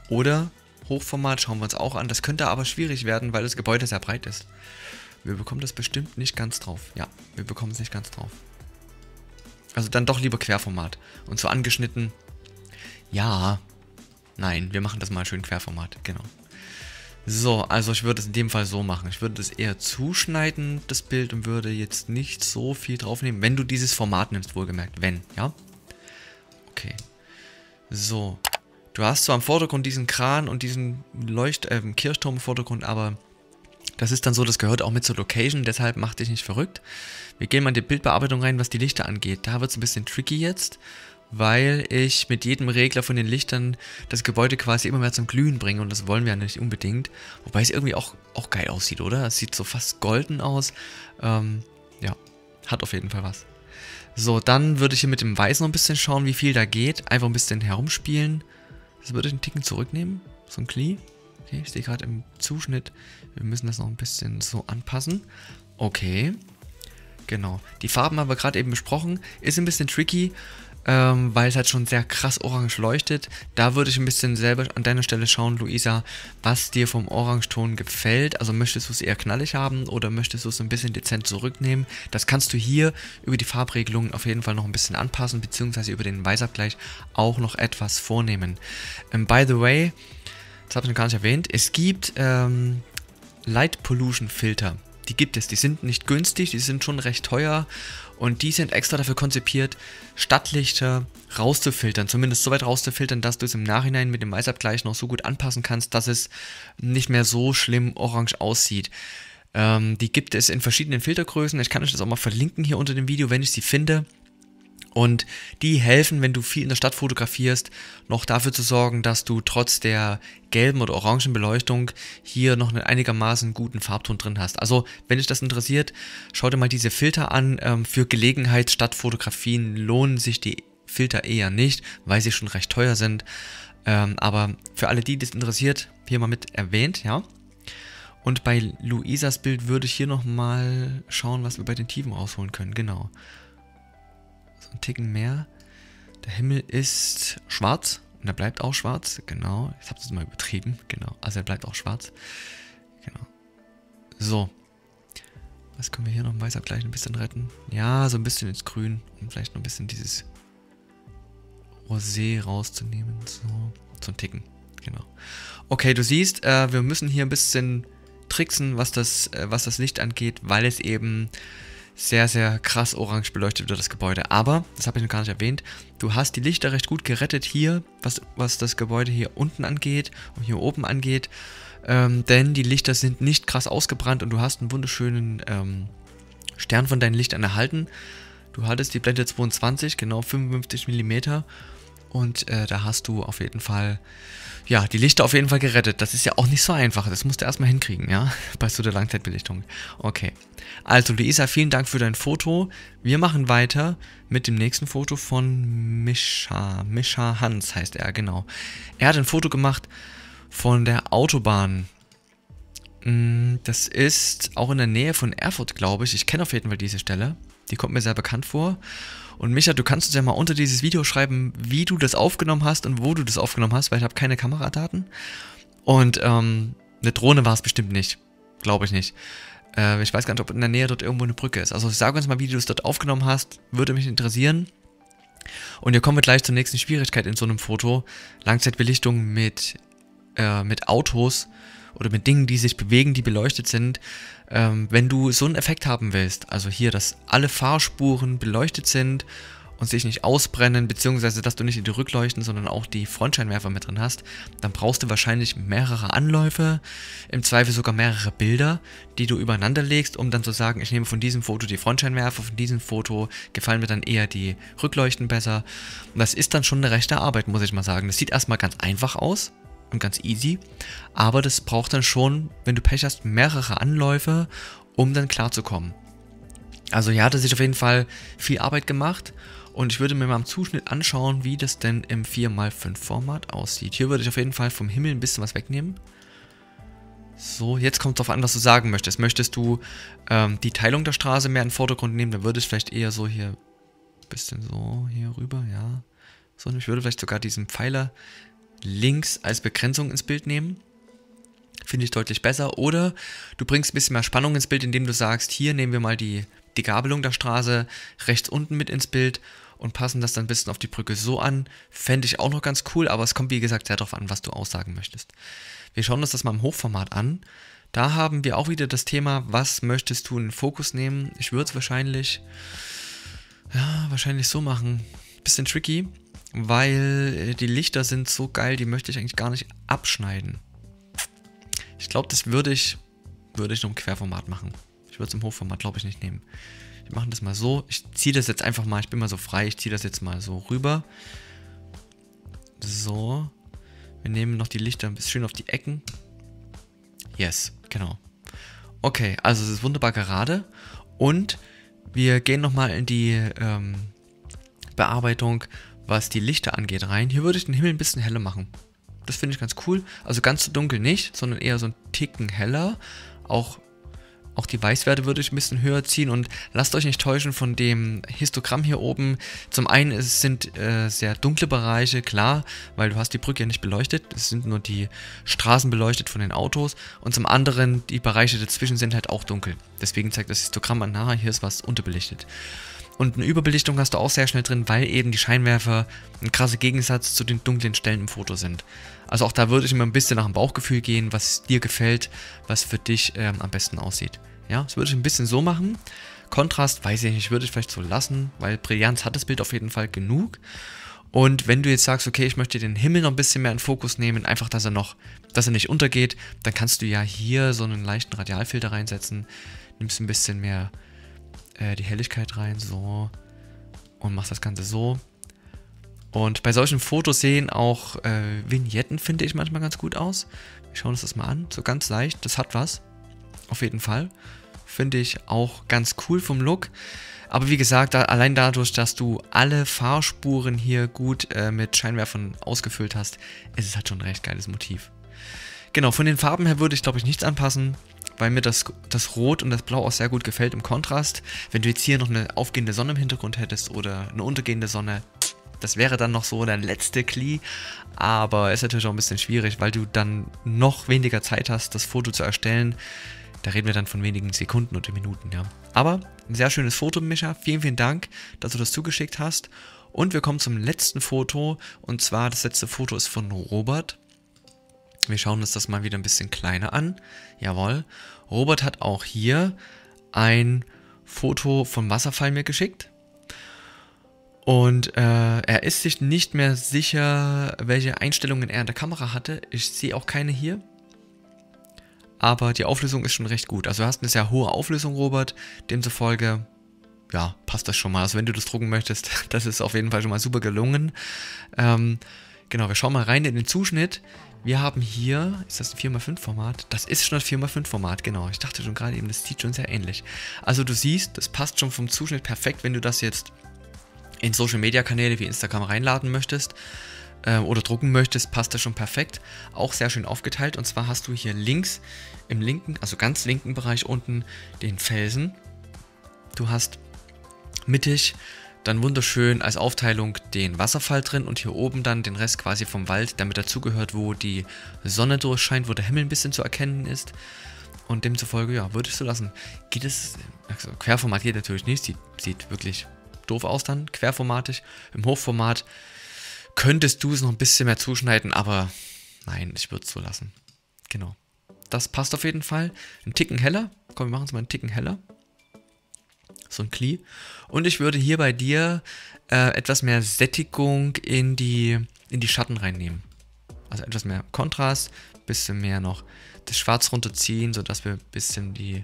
Oder Hochformat schauen wir uns auch an. Das könnte aber schwierig werden, weil das Gebäude sehr breit ist. Wir bekommen das bestimmt nicht ganz drauf. Ja, wir bekommen es nicht ganz drauf. Also dann doch lieber Querformat. Und so angeschnitten. Ja. Nein, wir machen das mal schön Querformat. Genau. So, also ich würde es in dem Fall so machen. Ich würde es eher zuschneiden, das Bild, und würde jetzt nicht so viel draufnehmen. Wenn du dieses Format nimmst, wohlgemerkt. Wenn, ja? Okay. So. Du hast zwar im Vordergrund diesen Kran und diesen Leucht äh, Kirchturm im Vordergrund, aber... Das ist dann so, das gehört auch mit zur Location, deshalb mach dich nicht verrückt. Wir gehen mal in die Bildbearbeitung rein, was die Lichter angeht. Da wird es ein bisschen tricky jetzt, weil ich mit jedem Regler von den Lichtern das Gebäude quasi immer mehr zum Glühen bringe, und das wollen wir ja nicht unbedingt. Wobei es irgendwie auch, auch geil aussieht, oder? Es sieht so fast golden aus. Ähm, ja, hat auf jeden Fall was. So, dann würde ich hier mit dem Weiß noch ein bisschen schauen, wie viel da geht. Einfach ein bisschen herumspielen. Das würde ich einen Ticken zurücknehmen, so ein Klee. Okay, ich stehe gerade im Zuschnitt. Wir müssen das noch ein bisschen so anpassen. Okay. Genau. Die Farben haben wir gerade eben besprochen. Ist ein bisschen tricky, ähm, weil es halt schon sehr krass orange leuchtet. Da würde ich ein bisschen selber an deiner Stelle schauen, Luisa, was dir vom Orangeton gefällt. Also möchtest du es eher knallig haben oder möchtest du es ein bisschen dezent zurücknehmen? Das kannst du hier über die Farbregelungen auf jeden Fall noch ein bisschen anpassen, beziehungsweise über den Weißabgleich auch noch etwas vornehmen. And by the way... Das habe ich noch gar nicht erwähnt. Es gibt ähm, Light Pollution Filter. Die gibt es. Die sind nicht günstig, die sind schon recht teuer. Und die sind extra dafür konzipiert, Stadtlichter rauszufiltern. Zumindest so weit rauszufiltern, dass du es im Nachhinein mit dem Weißabgleich noch so gut anpassen kannst, dass es nicht mehr so schlimm orange aussieht. Ähm, die gibt es in verschiedenen Filtergrößen. Ich kann euch das auch mal verlinken hier unter dem Video, wenn ich sie finde. Und die helfen, wenn du viel in der Stadt fotografierst, noch dafür zu sorgen, dass du trotz der gelben oder orangen Beleuchtung hier noch einen einigermaßen guten Farbton drin hast. Also, wenn dich das interessiert, schau dir mal diese Filter an. Für Gelegenheitsstadtfotografien lohnen sich die Filter eher nicht, weil sie schon recht teuer sind. Aber für alle die, die es interessiert, hier mal mit erwähnt, ja. Und bei Luisas Bild würde ich hier nochmal schauen, was wir bei den Tiefen rausholen können, genau. Ein Ticken mehr. Der Himmel ist schwarz und er bleibt auch schwarz, genau. Jetzt habt ihr es mal übertrieben, genau. Also er bleibt auch schwarz, genau. So. Was können wir hier noch im Weißabgleich ein bisschen retten? Ja, so ein bisschen ins Grün und vielleicht noch ein bisschen dieses Rosé rauszunehmen. So, so ein Ticken, genau. Okay, du siehst, äh, wir müssen hier ein bisschen tricksen, was das, äh, was das Licht angeht, weil es eben... sehr, sehr krass orange beleuchtet wird das Gebäude. Aber, das habe ich noch gar nicht erwähnt, du hast die Lichter recht gut gerettet hier, was, was das Gebäude hier unten angeht und hier oben angeht. Ähm, denn die Lichter sind nicht krass ausgebrannt und du hast einen wunderschönen ähm, Stern von deinen Lichtern erhalten. Du hattest die Blende zweiundzwanzig, genau fünfundfünfzig Millimeter. Und äh, da hast du auf jeden Fall, ja, die Lichter auf jeden Fall gerettet. Das ist ja auch nicht so einfach. Das musst du erstmal hinkriegen, ja, bei so der Langzeitbelichtung. Okay, also Luisa, vielen Dank für dein Foto. Wir machen weiter mit dem nächsten Foto von Mischa. Mischa Hans heißt er, genau. Er hat ein Foto gemacht von der Autobahn. Das ist auch in der Nähe von Erfurt, glaube ich. Ich kenne auf jeden Fall diese Stelle. Die kommt mir sehr bekannt vor. Und Mischa, du kannst uns ja mal unter dieses Video schreiben, wie du das aufgenommen hast und wo du das aufgenommen hast, weil ich habe keine Kameradaten. Und ähm, eine Drohne war es bestimmt nicht. Glaube ich nicht. Äh, ich weiß gar nicht, ob in der Nähe dort irgendwo eine Brücke ist. Also sag uns mal, wie du es dort aufgenommen hast. Würde mich interessieren. Und hier kommen wir gleich zur nächsten Schwierigkeit in so einem Foto. Langzeitbelichtung mit, äh, mit Autos oder mit Dingen, die sich bewegen, die beleuchtet sind. Ähm, wenn du so einen Effekt haben willst, also hier, dass alle Fahrspuren beleuchtet sind und sich nicht ausbrennen, beziehungsweise dass du nicht die Rückleuchten, sondern auch die Frontscheinwerfer mit drin hast, dann brauchst du wahrscheinlich mehrere Anläufe, im Zweifel sogar mehrere Bilder, die du übereinander legst, um dann zu sagen, ich nehme von diesem Foto die Frontscheinwerfer, von diesem Foto gefallen mir dann eher die Rückleuchten besser. Und das ist dann schon eine rechte Arbeit, muss ich mal sagen. Das sieht erstmal ganz einfach aus und ganz easy, aber das braucht dann schon, wenn du Pech hast, mehrere Anläufe, um dann klarzukommen. Also hier hat er sich auf jeden Fall viel Arbeit gemacht. Und ich würde mir mal im Zuschnitt anschauen, wie das denn im vier mal fünf Format aussieht. Hier würde ich auf jeden Fall vom Himmel ein bisschen was wegnehmen. So, jetzt kommt es darauf an, was du sagen möchtest. Möchtest du ähm, die Teilung der Straße mehr in den Vordergrund nehmen, dann würde ich vielleicht eher so hier ein bisschen so hier rüber, ja. So, und ich würde vielleicht sogar diesen Pfeiler links als Begrenzung ins Bild nehmen. Finde ich deutlich besser. Oder du bringst ein bisschen mehr Spannung ins Bild, indem du sagst, hier nehmen wir mal die, die Gabelung der Straße rechts unten mit ins Bild und passen das dann ein bisschen auf die Brücke so an. Fände ich auch noch ganz cool, aber es kommt wie gesagt sehr darauf an, was du aussagen möchtest. Wir schauen uns das mal im Hochformat an. Da haben wir auch wieder das Thema, was möchtest du in den Fokus nehmen? Ich würde es wahrscheinlich, ja, wahrscheinlich so machen. Bisschen tricky, weil die Lichter sind so geil, die möchte ich eigentlich gar nicht abschneiden. Ich glaube, das würde ich, würde ich nur im Querformat machen. Ich würde es im Hochformat, glaube ich, nicht nehmen. Wir machen das mal so. Ich ziehe das jetzt einfach mal. Ich bin mal so frei. Ich ziehe das jetzt mal so rüber. So. Wir nehmen noch die Lichter ein bisschen schön auf die Ecken. Yes, genau. Okay, also es ist wunderbar gerade. Und wir gehen nochmal in die ähm, Bearbeitung, was die Lichter angeht, rein. Hier würde ich den Himmel ein bisschen heller machen. Das finde ich ganz cool. Also ganz so dunkel nicht, sondern eher so ein Ticken heller. Auch, auch die Weißwerte würde ich ein bisschen höher ziehen. Und lasst euch nicht täuschen von dem Histogramm hier oben. Zum einen es sind äh, sehr dunkle Bereiche, klar, weil du hast die Brücke ja nicht beleuchtet. Es sind nur die Straßen beleuchtet von den Autos. Und zum anderen, die Bereiche dazwischen sind halt auch dunkel. Deswegen zeigt das Histogramm an, nahe, hier ist was unterbelichtet. Und eine Überbelichtung hast du auch sehr schnell drin, weil eben die Scheinwerfer ein krasser Gegensatz zu den dunklen Stellen im Foto sind. Also auch da würde ich immer ein bisschen nach dem Bauchgefühl gehen, was dir gefällt, was für dich ähm, am besten aussieht. Ja, das würde ich ein bisschen so machen. Kontrast, weiß ich nicht, würde ich vielleicht so lassen, weil Brillanz hat das Bild auf jeden Fall genug. Und wenn du jetzt sagst, okay, ich möchte den Himmel noch ein bisschen mehr in Fokus nehmen, einfach, dass er noch, dass er nicht untergeht, dann kannst du ja hier so einen leichten Radialfilter reinsetzen, nimmst ein bisschen mehr die Helligkeit rein, so, und machst das Ganze so. Und bei solchen Fotos sehen auch äh, Vignetten, finde ich, manchmal ganz gut aus. Wir schauen uns das mal an, so ganz leicht, das hat was, auf jeden Fall. Finde ich auch ganz cool vom Look. Aber wie gesagt, da, allein dadurch, dass du alle Fahrspuren hier gut äh, mit Scheinwerfern ausgefüllt hast, ist es halt schon ein recht geiles Motiv. Genau, von den Farben her würde ich, glaube ich, nichts anpassen, weil mir das, das Rot und das Blau auch sehr gut gefällt im Kontrast. Wenn du jetzt hier noch eine aufgehende Sonne im Hintergrund hättest oder eine untergehende Sonne, das wäre dann noch so dein letzter Klee. Aber ist natürlich auch ein bisschen schwierig, weil du dann noch weniger Zeit hast, das Foto zu erstellen. Da reden wir dann von wenigen Sekunden oder Minuten, ja. Aber ein sehr schönes Foto, Mischa. Vielen, vielen Dank, dass du das zugeschickt hast. Und wir kommen zum letzten Foto. Und zwar, das letzte Foto ist von Robert. Wir schauen uns das mal wieder ein bisschen kleiner an. Jawohl. Robert hat auch hier ein Foto vom Wasserfall mir geschickt. Und äh, er ist sich nicht mehr sicher, welche Einstellungen er in der Kamera hatte. Ich sehe auch keine hier. Aber die Auflösung ist schon recht gut. Also du hast eine sehr hohe Auflösung, Robert. Demzufolge, ja, passt das schon mal. Also wenn du das drucken möchtest, das ist auf jeden Fall schon mal super gelungen. Ähm, genau, wir schauen mal rein in den Zuschnitt. Wir haben hier, ist das ein vier mal fünf Format? Das ist schon das vier mal fünf Format, genau. Ich dachte schon gerade eben, das sieht schon sehr ähnlich. Also du siehst, das passt schon vom Zuschnitt perfekt, wenn du das jetzt in Social Media Kanäle wie Instagram reinladen möchtest äh, oder drucken möchtest, passt das schon perfekt. Auch sehr schön aufgeteilt, und zwar hast du hier links, im linken, also ganz linken Bereich unten den Felsen. Du hast mittig dann wunderschön als Aufteilung den Wasserfall drin und hier oben dann den Rest quasi vom Wald, der mit dazugehört, wo die Sonne durchscheint, wo der Himmel ein bisschen zu erkennen ist. Und demzufolge, ja, würde ich so lassen. Geht es, also Querformat geht natürlich nicht, sieht, sieht wirklich doof aus dann, querformatig. Im Hochformat könntest du es noch ein bisschen mehr zuschneiden, aber nein, ich würde es so lassen. Genau, das passt auf jeden Fall. Ein Ticken heller, komm, wir machen es mal einen Ticken heller. so ein Kli. Und ich würde hier bei dir äh, etwas mehr Sättigung in die, in die Schatten reinnehmen. Also etwas mehr Kontrast, ein bisschen mehr noch das Schwarz runterziehen, sodass wir ein bisschen die,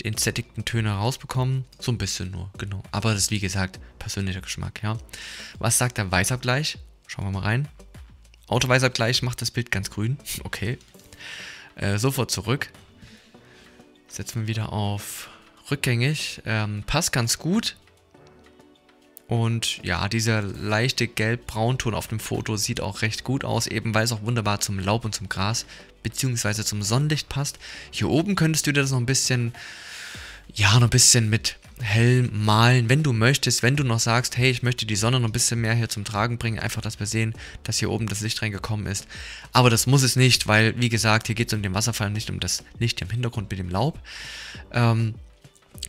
die entsättigten Töne rausbekommen. So ein bisschen nur, genau. Aber das ist, wie gesagt, persönlicher Geschmack, ja. Was sagt der Weißabgleich? Schauen wir mal rein. Autoweißabgleich macht das Bild ganz grün. Okay. Äh, sofort zurück. Setzen wir wieder auf rückgängig. Ähm, passt ganz gut. Und ja, dieser leichte Gelb-Braunton auf dem Foto sieht auch recht gut aus, eben weil es auch wunderbar zum Laub und zum Gras beziehungsweise zum Sonnenlicht passt. Hier oben könntest du dir das noch ein bisschen, ja, noch ein bisschen mit hell malen, wenn du möchtest, wenn du noch sagst, hey, ich möchte die Sonne noch ein bisschen mehr hier zum Tragen bringen, einfach, dass wir sehen, dass hier oben das Licht reingekommen ist. Aber das muss es nicht, weil, wie gesagt, hier geht es um den Wasserfall, nicht um das Licht im Hintergrund mit dem Laub. Ähm,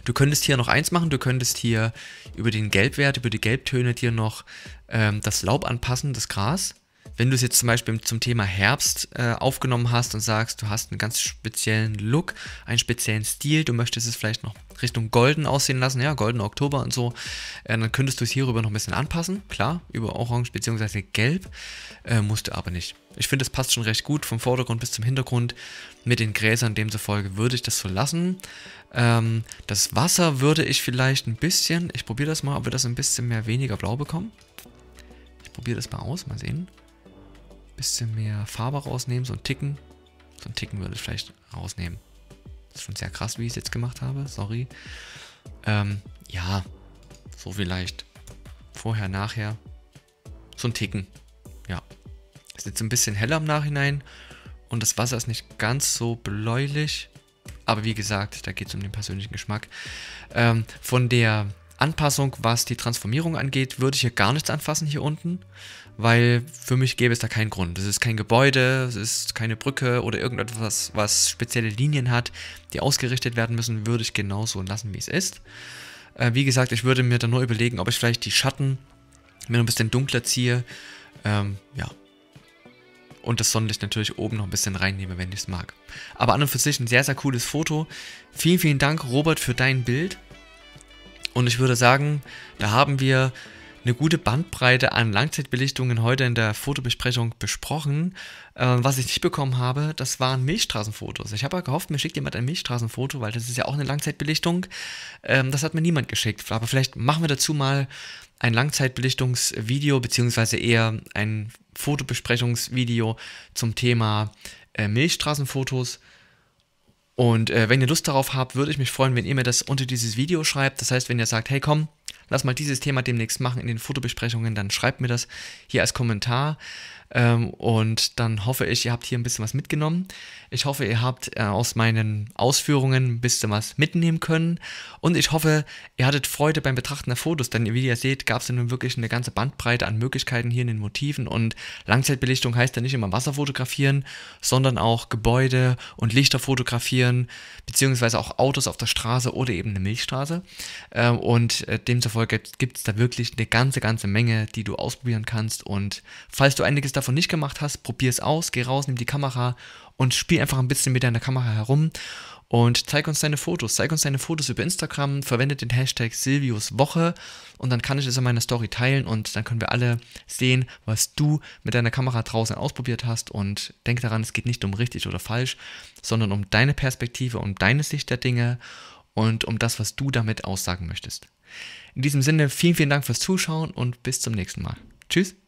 du könntest hier noch eins machen, du könntest hier über den Gelbwert, über die Gelbtöne dir noch ähm, das Laub anpassen, das Gras. Wenn du es jetzt zum Beispiel zum Thema Herbst äh, aufgenommen hast und sagst, du hast einen ganz speziellen Look, einen speziellen Stil, du möchtest es vielleicht noch Richtung golden aussehen lassen, ja, golden Oktober und so, äh, dann könntest du es hierüber noch ein bisschen anpassen, klar, über Orange bzw. Gelb, äh, musst du aber nicht. Ich finde, es passt schon recht gut, vom Vordergrund bis zum Hintergrund, mit den Gräsern demzufolge würde ich das so lassen. Ähm, das Wasser würde ich vielleicht ein bisschen, ich probiere das mal, ob wir das ein bisschen mehr weniger blau bekommen. Ich probiere das mal aus, mal sehen. Bisschen mehr Farbe rausnehmen, so ein Ticken. So ein Ticken würde ich vielleicht rausnehmen. Das ist schon sehr krass, wie ich es jetzt gemacht habe, sorry. Ähm, ja, so vielleicht. Vorher, nachher. So ein Ticken, ja. Ist jetzt ein bisschen heller im Nachhinein und das Wasser ist nicht ganz so bläulich. Aber wie gesagt, da geht es um den persönlichen Geschmack. Ähm, von der Anpassung, was die Transformierung angeht, würde ich hier gar nichts anfassen hier unten, weil für mich gäbe es da keinen Grund. Es ist kein Gebäude, es ist keine Brücke oder irgendetwas, was spezielle Linien hat, die ausgerichtet werden müssen, würde ich genauso lassen, wie es ist. Äh, wie gesagt, ich würde mir dann nur überlegen, ob ich vielleicht die Schatten mir noch ein bisschen dunkler ziehe, ähm, ja, und das Sonnenlicht natürlich oben noch ein bisschen reinnehme, wenn ich es mag. Aber an und für sich ein sehr, sehr cooles Foto. Vielen, vielen Dank, Robert, für dein Bild. Und ich würde sagen, da haben wir eine gute Bandbreite an Langzeitbelichtungen heute in der Fotobesprechung besprochen. Äh, was ich nicht bekommen habe, das waren Milchstraßenfotos. Ich habe ja gehofft, mir schickt jemand ein Milchstraßenfoto, weil das ist ja auch eine Langzeitbelichtung. Ähm, das hat mir niemand geschickt. Aber vielleicht machen wir dazu mal ein Langzeitbelichtungsvideo, beziehungsweise eher ein Fotobesprechungsvideo zum Thema äh, Milchstraßenfotos. Und äh, wenn ihr Lust darauf habt, würde ich mich freuen, wenn ihr mir das unter dieses Video schreibt. Das heißt, wenn ihr sagt, hey komm, lass mal dieses Thema demnächst machen in den Fotobesprechungen, dann schreibt mir das hier als Kommentar. Ähm, und dann hoffe ich, ihr habt hier ein bisschen was mitgenommen. Ich hoffe, ihr habt äh, aus meinen Ausführungen ein bisschen was mitnehmen können. Und ich hoffe, ihr hattet Freude beim Betrachten der Fotos. Denn wie ihr seht, gab es ja nun wirklich eine ganze Bandbreite an Möglichkeiten hier in den Motiven. Und Langzeitbelichtung heißt ja nicht immer Wasser fotografieren, sondern auch Gebäude und Lichter fotografieren, beziehungsweise auch Autos auf der Straße oder eben eine Milchstraße. Und demzufolge gibt es da wirklich eine ganze, ganze Menge, die du ausprobieren kannst. Und falls du einiges davon nicht gemacht hast, probier es aus, geh raus, nimm die Kamera und spiel einfach ein bisschen mit deiner Kamera herum und zeig uns deine Fotos. Zeig uns deine Fotos über Instagram, verwende den Hashtag SilviusWoche und dann kann ich es in meiner Story teilen und dann können wir alle sehen, was du mit deiner Kamera draußen ausprobiert hast. Und denk daran, es geht nicht um richtig oder falsch, sondern um deine Perspektive, um deine Sicht der Dinge und um das, was du damit aussagen möchtest. In diesem Sinne, vielen, vielen Dank fürs Zuschauen und bis zum nächsten Mal. Tschüss!